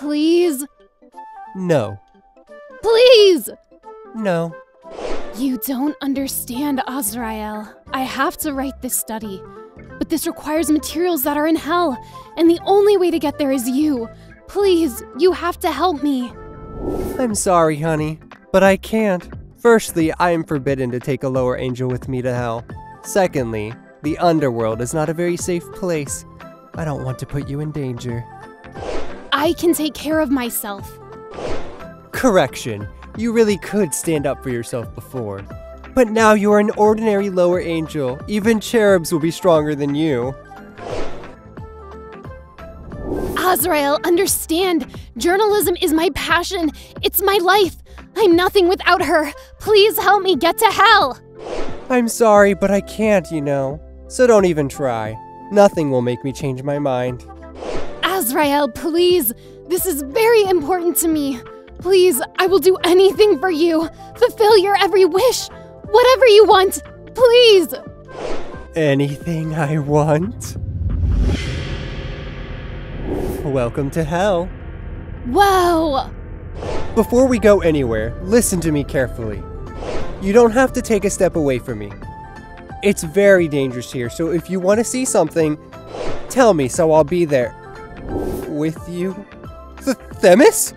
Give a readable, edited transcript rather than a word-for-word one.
Please? No. Please! No. You don't understand, Azrael. I have to write this study. But this requires materials that are in hell, and the only way to get there is you. Please, you have to help me. I'm sorry, honey, but I can't. Firstly, I am forbidden to take a lower angel with me to hell. Secondly, the underworld is not a very safe place. I don't want to put you in danger. I can take care of myself. Correction. You really could stand up for yourself before. But now you are an ordinary lower angel. Even cherubs will be stronger than you. Azrael, understand. Journalism is my passion. It's my life. I'm nothing without her. Please help me get to hell. I'm sorry, but I can't, you know. So don't even try. Nothing will make me change my mind. Azrael, please. This is very important to me. Please, I will do anything for you. Fulfill your every wish. Whatever you want, please. Anything I want? Welcome to hell. Whoa! Before we go anywhere, listen to me carefully. You don't have to take a step away from me. It's very dangerous here, so if you want to see something, tell me so I'll be there. With you? Themis?